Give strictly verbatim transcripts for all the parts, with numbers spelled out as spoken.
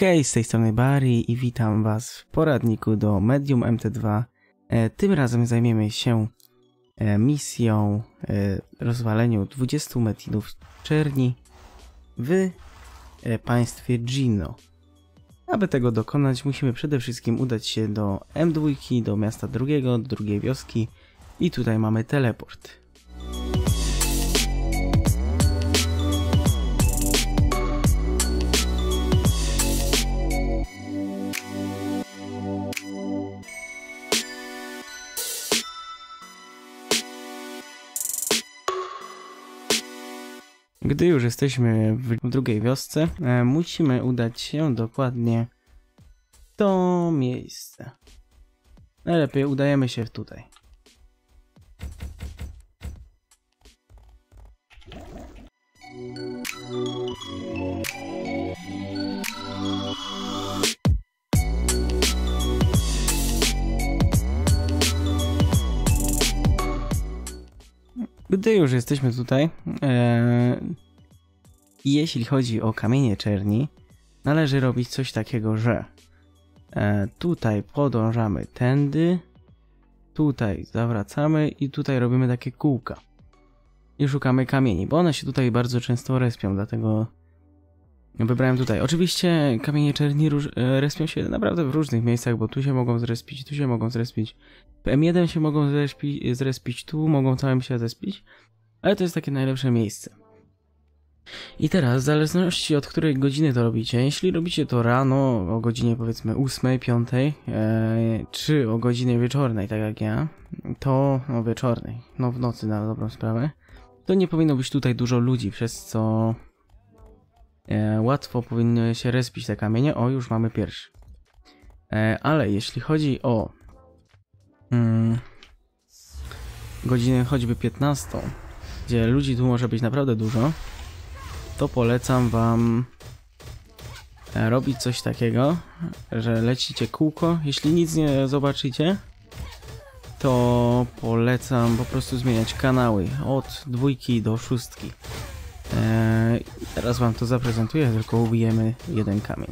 Hej, z tej strony Barry i witam Was w poradniku do Medium M T dwa. E, tym razem zajmiemy się e, misją e, rozwaleniu dwudziestu metinów czerni w e, państwie Jinno. Aby tego dokonać, musimy przede wszystkim udać się do M dwa, do miasta drugiego, do drugiej wioski i tutaj mamy teleport. Gdy już jesteśmy w drugiej wiosce, e, musimy udać się dokładnie w to miejsce. Najlepiej udajemy się tutaj. Gdy już jesteśmy tutaj, e, jeśli chodzi o kamienie czerni, należy robić coś takiego, że e, tutaj podążamy tędy, tutaj zawracamy i tutaj robimy takie kółka i szukamy kamieni, bo one się tutaj bardzo często respią, dlatego wybrałem tutaj. Oczywiście kamienie czerni róż, e, respią się naprawdę w różnych miejscach, bo tu się mogą zrespić, tu się mogą zrespić, w M jeden się mogą zrespi, zrespić, tu mogą całym się zespić, ale to jest takie najlepsze miejsce. I teraz, w zależności od której godziny to robicie, jeśli robicie to rano o godzinie powiedzmy ósmej, piątej, e, czy o godzinie wieczornej, tak jak ja, to no, wieczornej, no w nocy na dobrą sprawę, to nie powinno być tutaj dużo ludzi, przez co e, łatwo powinno się respić te kamienie. O, już mamy pierwszy. E, ale jeśli chodzi o mm, godzinę choćby piętnastą, gdzie ludzi tu może być naprawdę dużo, to polecam Wam robić coś takiego, że lecicie kółko. Jeśli nic nie zobaczycie, to polecam po prostu zmieniać kanały od dwójki do szóstki. Eee, teraz Wam to zaprezentuję, tylko ubijemy jeden kamień.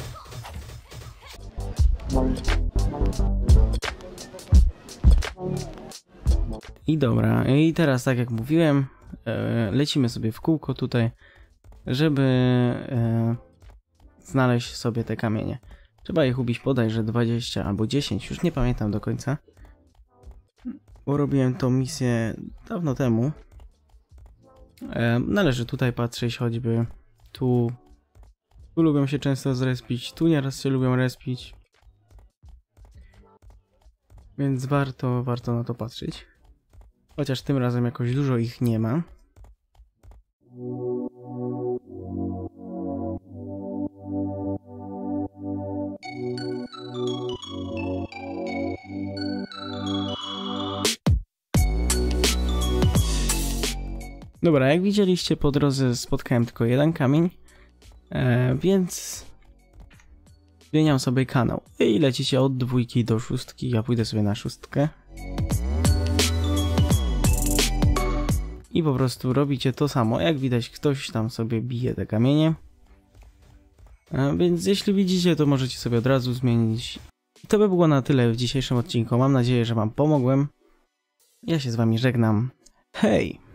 I dobra, i teraz tak jak mówiłem, e, lecimy sobie w kółko tutaj, żeby e, znaleźć sobie te kamienie. Trzeba ich ubić bodajże dwadzieścia albo dziesięć, już nie pamiętam do końca, bo robiłem tą misję dawno temu. E, należy tutaj patrzeć choćby tu. Tu lubią się często zrespić, tu nieraz się lubią respić. Więc warto, warto na to patrzeć. Chociaż tym razem jakoś dużo ich nie ma. Dobra, jak widzieliście, po drodze spotkałem tylko jeden kamień, e, więc zmieniam sobie kanał i lecicie od dwójki do szóstki, ja pójdę sobie na szóstkę. I po prostu robicie to samo, jak widać ktoś tam sobie bije te kamienie, e, więc jeśli widzicie, to możecie sobie od razu zmienić. I to by było na tyle w dzisiejszym odcinku, mam nadzieję, że Wam pomogłem. Ja się z Wami żegnam, hej!